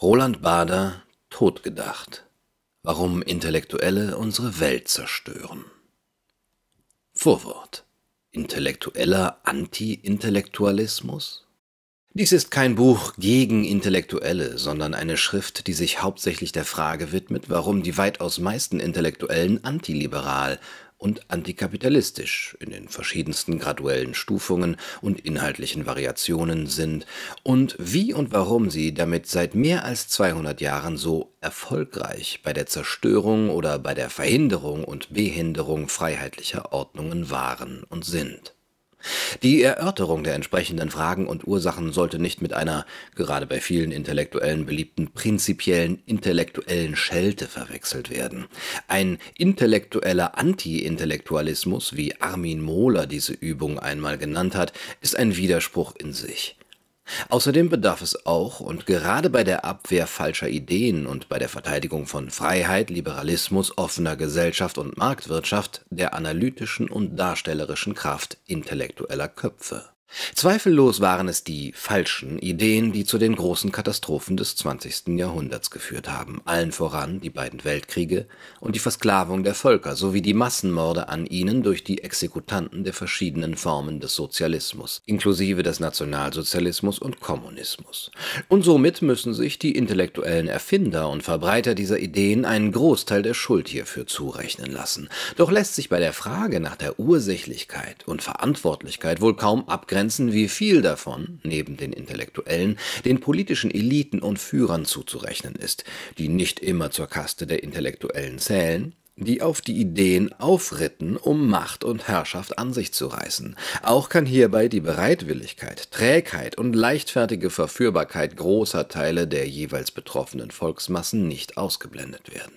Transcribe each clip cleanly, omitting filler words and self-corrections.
Roland Baader, Totgedacht. Warum Intellektuelle unsere Welt zerstören. Vorwort. Intellektueller Anti-Intellektualismus? Dies ist kein Buch gegen Intellektuelle, sondern eine Schrift, die sich hauptsächlich der Frage widmet, warum die weitaus meisten Intellektuellen antiliberal und antikapitalistisch in den verschiedensten graduellen Stufungen und inhaltlichen Variationen sind und wie und warum sie damit seit mehr als 200 Jahren so erfolgreich bei der Zerstörung oder bei der Verhinderung und Behinderung freiheitlicher Ordnungen waren und sind. Die Erörterung der entsprechenden Fragen und Ursachen sollte nicht mit einer, gerade bei vielen Intellektuellen beliebten, prinzipiellen intellektuellen Schelte verwechselt werden. Ein intellektueller Anti-Intellektualismus, wie Armin Mohler diese Übung einmal genannt hat, ist ein Widerspruch in sich. Außerdem bedarf es auch, und gerade bei der Abwehr falscher Ideen und bei der Verteidigung von Freiheit, Liberalismus, offener Gesellschaft und Marktwirtschaft, der analytischen und darstellerischen Kraft intellektueller Köpfe. Zweifellos waren es die falschen Ideen, die zu den großen Katastrophen des 20. Jahrhunderts geführt haben, allen voran die beiden Weltkriege und die Versklavung der Völker sowie die Massenmorde an ihnen durch die Exekutanten der verschiedenen Formen des Sozialismus, inklusive des Nationalsozialismus und Kommunismus. Und somit müssen sich die intellektuellen Erfinder und Verbreiter dieser Ideen einen Großteil der Schuld hierfür zurechnen lassen. Doch lässt sich bei der Frage nach der Ursächlichkeit und Verantwortlichkeit wohl kaum abgrenzen, wie viel davon, neben den Intellektuellen, den politischen Eliten und Führern zuzurechnen ist, die nicht immer zur Kaste der Intellektuellen zählen, die auf die Ideen aufritten, um Macht und Herrschaft an sich zu reißen. Auch kann hierbei die Bereitwilligkeit, Trägheit und leichtfertige Verführbarkeit großer Teile der jeweils betroffenen Volksmassen nicht ausgeblendet werden.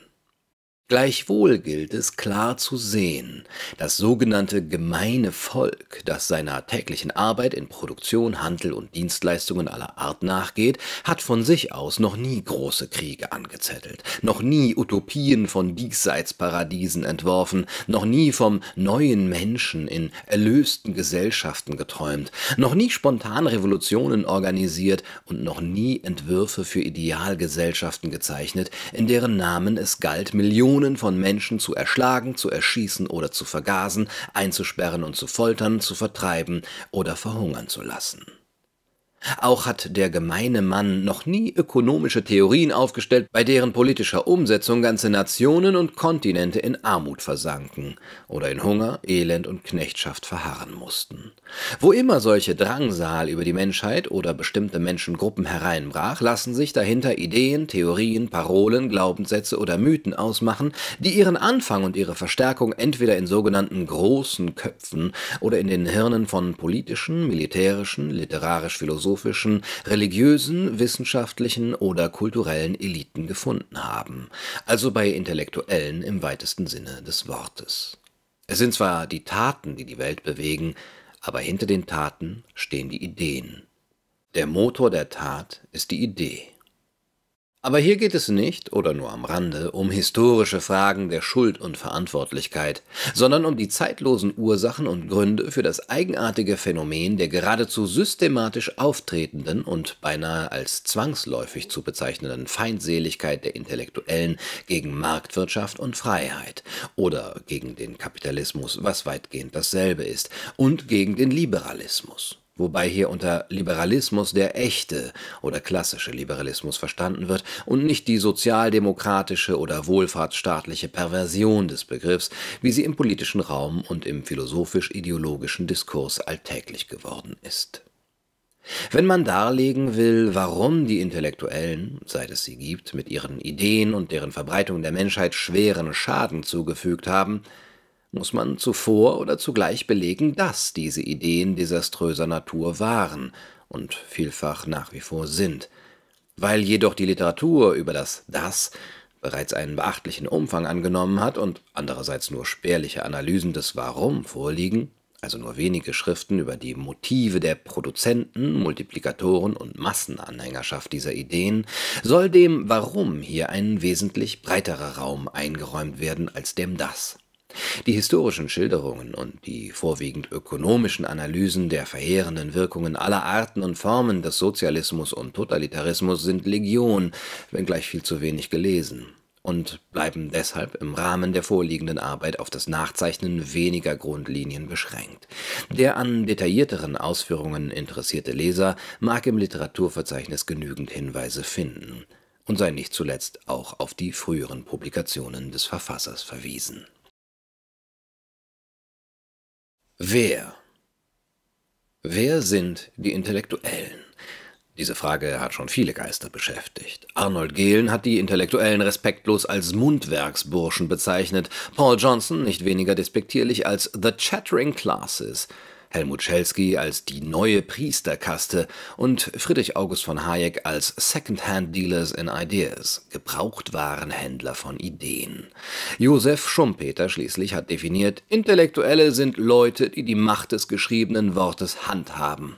Gleichwohl gilt es, klar zu sehen, das sogenannte gemeine Volk, das seiner täglichen Arbeit in Produktion, Handel und Dienstleistungen aller Art nachgeht, hat von sich aus noch nie große Kriege angezettelt, noch nie Utopien von Diesseitsparadiesen entworfen, noch nie vom neuen Menschen in erlösten Gesellschaften geträumt, noch nie spontan Revolutionen organisiert und noch nie Entwürfe für Idealgesellschaften gezeichnet, in deren Namen es galt, Millionen von Menschen zu erschlagen, zu erschießen oder zu vergasen, einzusperren und zu foltern, zu vertreiben oder verhungern zu lassen. Auch hat der gemeine Mann noch nie ökonomische Theorien aufgestellt, bei deren politischer Umsetzung ganze Nationen und Kontinente in Armut versanken oder in Hunger, Elend und Knechtschaft verharren mussten. Wo immer solche Drangsal über die Menschheit oder bestimmte Menschengruppen hereinbrach, lassen sich dahinter Ideen, Theorien, Parolen, Glaubenssätze oder Mythen ausmachen, die ihren Anfang und ihre Verstärkung entweder in sogenannten großen Köpfen oder in den Hirnen von politischen, militärischen, literarisch-philosophischen, religiösen, wissenschaftlichen oder kulturellen Eliten gefunden haben, also bei Intellektuellen im weitesten Sinne des Wortes. Es sind zwar die Taten, die die Welt bewegen, aber hinter den Taten stehen die Ideen. Der Motor der Tat ist die Idee. Aber hier geht es nicht, oder nur am Rande, um historische Fragen der Schuld und Verantwortlichkeit, sondern um die zeitlosen Ursachen und Gründe für das eigenartige Phänomen der geradezu systematisch auftretenden und beinahe als zwangsläufig zu bezeichnenden Feindseligkeit der Intellektuellen gegen Marktwirtschaft und Freiheit oder gegen den Kapitalismus, was weitgehend dasselbe ist, und gegen den Liberalismus. Wobei hier unter Liberalismus der echte oder klassische Liberalismus verstanden wird und nicht die sozialdemokratische oder wohlfahrtsstaatliche Perversion des Begriffs, wie sie im politischen Raum und im philosophisch-ideologischen Diskurs alltäglich geworden ist. Wenn man darlegen will, warum die Intellektuellen, seit es sie gibt, mit ihren Ideen und deren Verbreitung der Menschheit schweren Schaden zugefügt haben, muss man zuvor oder zugleich belegen, dass diese Ideen desaströser Natur waren und vielfach nach wie vor sind. Weil jedoch die Literatur über das bereits einen beachtlichen Umfang angenommen hat und andererseits nur spärliche Analysen des Warum vorliegen, also nur wenige Schriften über die Motive der Produzenten, Multiplikatoren und Massenanhängerschaft dieser Ideen, soll dem Warum hier ein wesentlich breiterer Raum eingeräumt werden als dem Das. Die historischen Schilderungen und die vorwiegend ökonomischen Analysen der verheerenden Wirkungen aller Arten und Formen des Sozialismus und Totalitarismus sind Legion, wenngleich viel zu wenig gelesen, und bleiben deshalb im Rahmen der vorliegenden Arbeit auf das Nachzeichnen weniger Grundlinien beschränkt. Der an detaillierteren Ausführungen interessierte Leser mag im Literaturverzeichnis genügend Hinweise finden und sei nicht zuletzt auch auf die früheren Publikationen des Verfassers verwiesen. Wer sind die Intellektuellen? Diese Frage hat schon viele Geister beschäftigt. Arnold Gehlen hat die Intellektuellen respektlos als Mundwerksburschen bezeichnet, Paul Johnson nicht weniger despektierlich als »The Chattering Classes«, Helmut Schelsky als die neue Priesterkaste und Friedrich August von Hayek als Second-Hand Dealers in Ideas, Gebrauchtwarenhändler von Ideen. Josef Schumpeter schließlich hat definiert, Intellektuelle sind Leute, die die Macht des geschriebenen Wortes handhaben.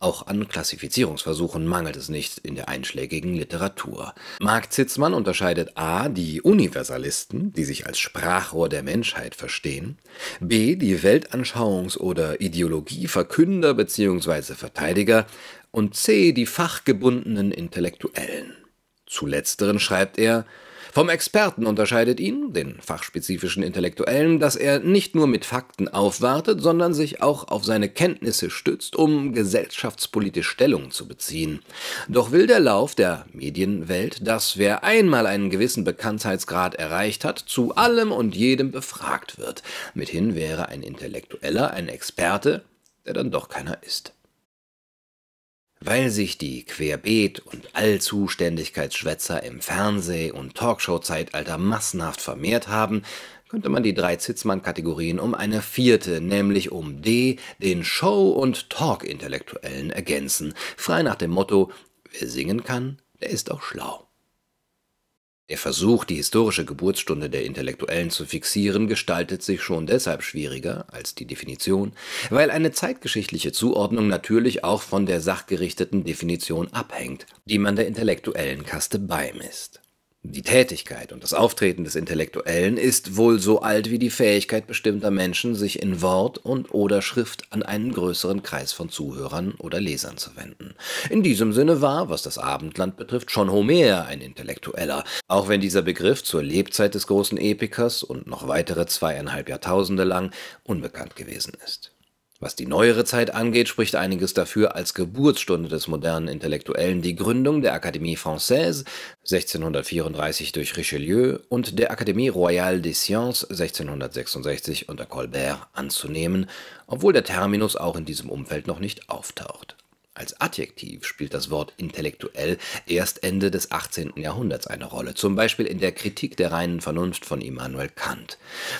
Auch an Klassifizierungsversuchen mangelt es nicht in der einschlägigen Literatur. Marc Zitzmann unterscheidet a. die Universalisten, die sich als Sprachrohr der Menschheit verstehen, b. die Weltanschauungs- oder Ideologieverkünder bzw. Verteidiger und c. die fachgebundenen Intellektuellen. Zu letzteren schreibt er: Vom Experten unterscheidet ihn, den fachspezifischen Intellektuellen, dass er nicht nur mit Fakten aufwartet, sondern sich auch auf seine Kenntnisse stützt, um gesellschaftspolitisch Stellung zu beziehen. Doch will der Lauf der Medienwelt, dass wer einmal einen gewissen Bekanntheitsgrad erreicht hat, zu allem und jedem befragt wird. Mithin wäre ein Intellektueller ein Experte, der dann doch keiner ist. Weil sich die Querbeet- und Allzuständigkeitsschwätzer im Fernseh- und Talkshow-Zeitalter massenhaft vermehrt haben, könnte man die drei Zitzmann-Kategorien um eine vierte, nämlich um D, den Show- und Talk-Intellektuellen, ergänzen, frei nach dem Motto: Wer singen kann, der ist auch schlau. Der Versuch, die historische Geburtsstunde der Intellektuellen zu fixieren, gestaltet sich schon deshalb schwieriger als die Definition, weil eine zeitgeschichtliche Zuordnung natürlich auch von der sachgerichteten Definition abhängt, die man der intellektuellen Kaste beimisst. Die Tätigkeit und das Auftreten des Intellektuellen ist wohl so alt wie die Fähigkeit bestimmter Menschen, sich in Wort und oder Schrift an einen größeren Kreis von Zuhörern oder Lesern zu wenden. In diesem Sinne war, was das Abendland betrifft, schon Homer ein Intellektueller, auch wenn dieser Begriff zur Lebzeit des großen Epikers und noch weitere 2,5 Jahrtausende lang unbekannt gewesen ist. Was die neuere Zeit angeht, spricht einiges dafür, als Geburtsstunde des modernen Intellektuellen die Gründung der Académie Française 1634 durch Richelieu und der Académie Royale des Sciences 1666 unter Colbert anzunehmen, obwohl der Terminus auch in diesem Umfeld noch nicht auftaucht. Als Adjektiv spielt das Wort intellektuell erst Ende des 18. Jahrhunderts eine Rolle, zum Beispiel in der Kritik der reinen Vernunft von Immanuel Kant.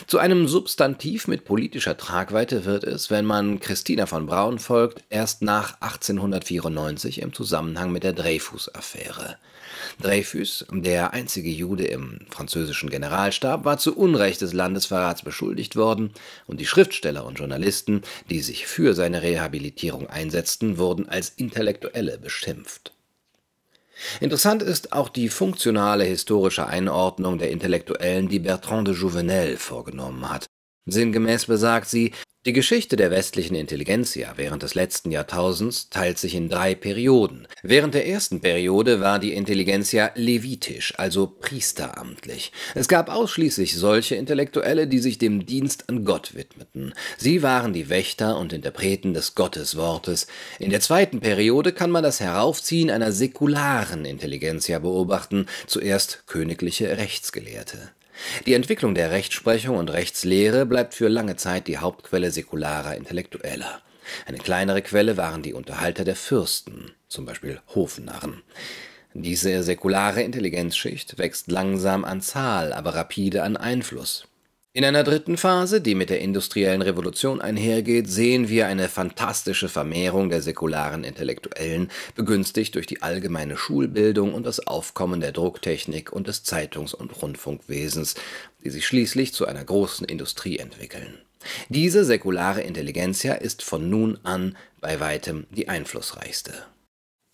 Zu einem Substantiv mit politischer Tragweite wird es, wenn man Christina von Braun folgt, erst nach 1894 im Zusammenhang mit der Dreyfus-Affäre. Dreyfus, der einzige Jude im französischen Generalstab, war zu Unrecht des Landesverrats beschuldigt worden, und die Schriftsteller und Journalisten, die sich für seine Rehabilitierung einsetzten, wurden als Intellektuelle beschimpft. Interessant ist auch die funktionale historische Einordnung der Intellektuellen, die Bertrand de Jouvenel vorgenommen hat. Sinngemäß besagt sie: Die Geschichte der westlichen Intelligenzia während des letzten Jahrtausends teilt sich in drei Perioden. Während der ersten Periode war die Intelligenzia levitisch, also priesteramtlich. Es gab ausschließlich solche Intellektuelle, die sich dem Dienst an Gott widmeten. Sie waren die Wächter und Interpreten des Gotteswortes. In der zweiten Periode kann man das Heraufziehen einer säkularen Intelligenzia beobachten, zuerst königliche Rechtsgelehrte. Die Entwicklung der Rechtsprechung und Rechtslehre bleibt für lange Zeit die Hauptquelle säkularer Intellektueller. Eine kleinere Quelle waren die Unterhalter der Fürsten, zum Beispiel Hofnarren. Diese säkulare Intelligenzschicht wächst langsam an Zahl, aber rapide an Einfluss. In einer dritten Phase, die mit der industriellen Revolution einhergeht, sehen wir eine fantastische Vermehrung der säkularen Intellektuellen, begünstigt durch die allgemeine Schulbildung und das Aufkommen der Drucktechnik und des Zeitungs- und Rundfunkwesens, die sich schließlich zu einer großen Industrie entwickeln. Diese säkulare Intelligenzia ist von nun an bei weitem die einflussreichste.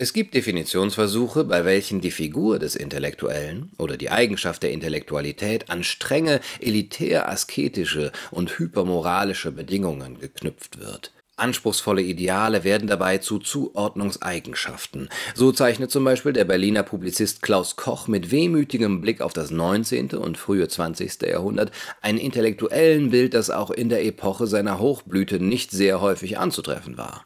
Es gibt Definitionsversuche, bei welchen die Figur des Intellektuellen oder die Eigenschaft der Intellektualität an strenge, elitär-asketische und hypermoralische Bedingungen geknüpft wird. Anspruchsvolle Ideale werden dabei zu Zuordnungseigenschaften. So zeichnet zum Beispiel der Berliner Publizist Klaus Koch mit wehmütigem Blick auf das 19. und frühe 20. Jahrhundert ein intellektuellen Bild, das auch in der Epoche seiner Hochblüte nicht sehr häufig anzutreffen war.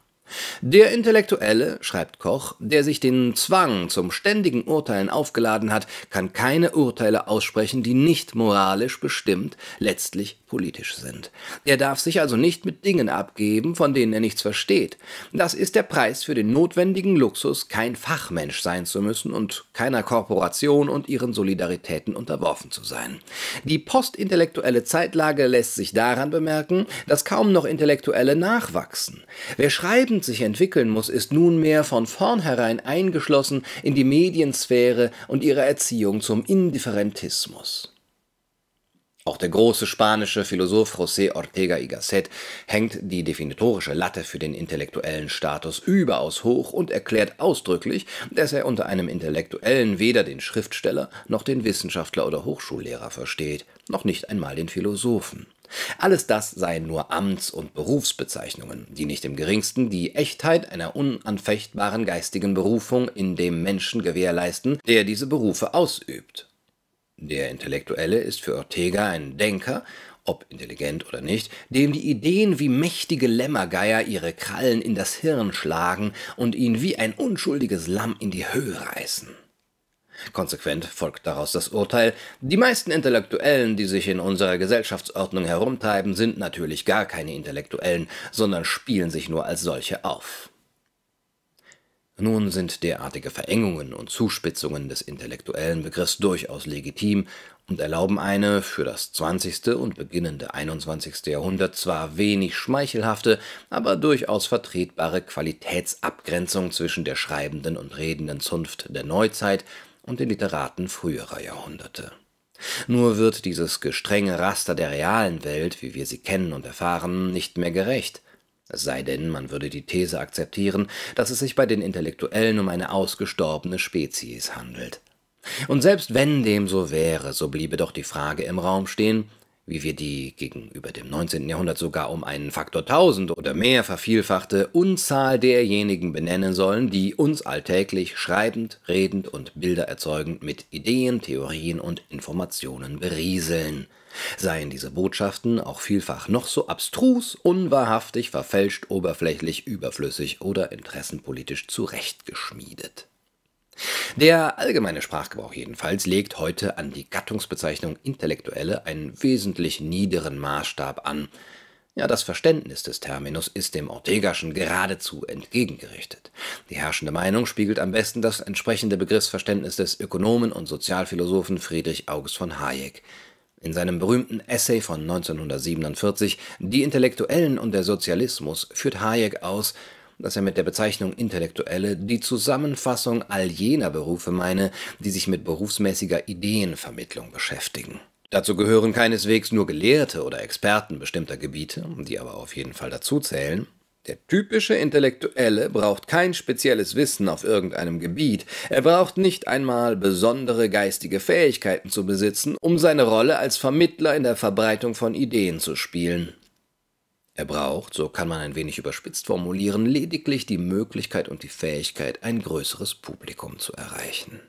Der Intellektuelle, schreibt Koch, der sich den Zwang zum ständigen Urteilen aufgeladen hat, kann keine Urteile aussprechen, die nicht moralisch bestimmt, letztlich politisch sind. Er darf sich also nicht mit Dingen abgeben, von denen er nichts versteht. Das ist der Preis für den notwendigen Luxus, kein Fachmensch sein zu müssen und keiner Korporation und ihren Solidaritäten unterworfen zu sein. Die postintellektuelle Zeitlage lässt sich daran bemerken, dass kaum noch Intellektuelle nachwachsen. Wer schreiben sich entwickeln muss, ist nunmehr von vornherein eingeschlossen in die Mediensphäre und ihre Erziehung zum Indifferentismus. Auch der große spanische Philosoph José Ortega y Gasset hängt die definitorische Latte für den intellektuellen Status überaus hoch und erklärt ausdrücklich, dass er unter einem Intellektuellen weder den Schriftsteller noch den Wissenschaftler oder Hochschullehrer versteht, noch nicht einmal den Philosophen. Alles das seien nur Amts- und Berufsbezeichnungen, die nicht im geringsten die Echtheit einer unanfechtbaren geistigen Berufung in dem Menschen gewährleisten, der diese Berufe ausübt. Der Intellektuelle ist für Ortega ein Denker, ob intelligent oder nicht, dem die Ideen wie mächtige Lämmergeier ihre Krallen in das Hirn schlagen und ihn wie ein unschuldiges Lamm in die Höhe reißen. Konsequent folgt daraus das Urteil, die meisten Intellektuellen, die sich in unserer Gesellschaftsordnung herumtreiben, sind natürlich gar keine Intellektuellen, sondern spielen sich nur als solche auf. Nun sind derartige Verengungen und Zuspitzungen des intellektuellen Begriffs durchaus legitim und erlauben eine für das 20. und beginnende 21. Jahrhundert zwar wenig schmeichelhafte, aber durchaus vertretbare Qualitätsabgrenzung zwischen der schreibenden und redenden Zunft der Neuzeit und den Literaten früherer Jahrhunderte. Nur wird dieses gestrenge Raster der realen Welt, wie wir sie kennen und erfahren, nicht mehr gerecht. Es sei denn, man würde die These akzeptieren, dass es sich bei den Intellektuellen um eine ausgestorbene Spezies handelt. Und selbst wenn dem so wäre, so bliebe doch die Frage im Raum stehen, wie wir die gegenüber dem 19. Jahrhundert sogar um einen Faktor 1000 oder mehr vervielfachte Unzahl derjenigen benennen sollen, die uns alltäglich schreibend, redend und Bilder erzeugend mit Ideen, Theorien und Informationen berieseln. Seien diese Botschaften auch vielfach noch so abstrus, unwahrhaftig, verfälscht, oberflächlich, überflüssig oder interessenpolitisch zurechtgeschmiedet. Der allgemeine Sprachgebrauch jedenfalls legt heute an die Gattungsbezeichnung Intellektuelle einen wesentlich niederen Maßstab an. Ja, das Verständnis des Terminus ist dem Ortegaschen geradezu entgegengerichtet. Die herrschende Meinung spiegelt am besten das entsprechende Begriffsverständnis des Ökonomen und Sozialphilosophen Friedrich August von Hayek. In seinem berühmten Essay von 1947, »Die Intellektuellen und der Sozialismus«, führt Hayek aus, dass er mit der Bezeichnung Intellektuelle die Zusammenfassung all jener Berufe meine, die sich mit berufsmäßiger Ideenvermittlung beschäftigen. Dazu gehören keineswegs nur Gelehrte oder Experten bestimmter Gebiete, die aber auf jeden Fall dazu zählen. Der typische Intellektuelle braucht kein spezielles Wissen auf irgendeinem Gebiet, er braucht nicht einmal besondere geistige Fähigkeiten zu besitzen, um seine Rolle als Vermittler in der Verbreitung von Ideen zu spielen. Er braucht, so kann man ein wenig überspitzt formulieren, lediglich die Möglichkeit und die Fähigkeit, ein größeres Publikum zu erreichen.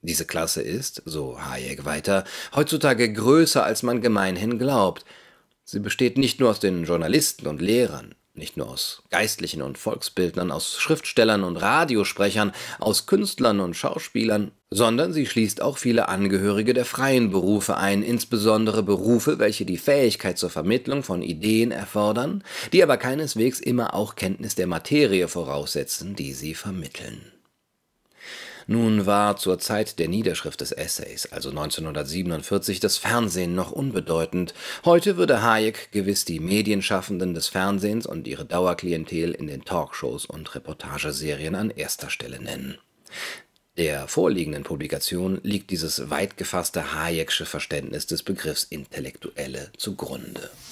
Diese Klasse ist, so Hayek weiter, heutzutage größer, als man gemeinhin glaubt. Sie besteht nicht nur aus den Journalisten und Lehrern, nicht nur aus Geistlichen und Volksbildnern, aus Schriftstellern und Radiosprechern, aus Künstlern und Schauspielern, sondern sie schließt auch viele Angehörige der freien Berufe ein, insbesondere Berufe, welche die Fähigkeit zur Vermittlung von Ideen erfordern, die aber keineswegs immer auch Kenntnis der Materie voraussetzen, die sie vermitteln. Nun war zur Zeit der Niederschrift des Essays, also 1947, das Fernsehen noch unbedeutend. Heute würde Hayek gewiss die Medienschaffenden des Fernsehens und ihre Dauerklientel in den Talkshows und Reportageserien an erster Stelle nennen. Der vorliegenden Publikation liegt dieses weit gefasste Hayek'sche Verständnis des Begriffs Intellektuelle zugrunde.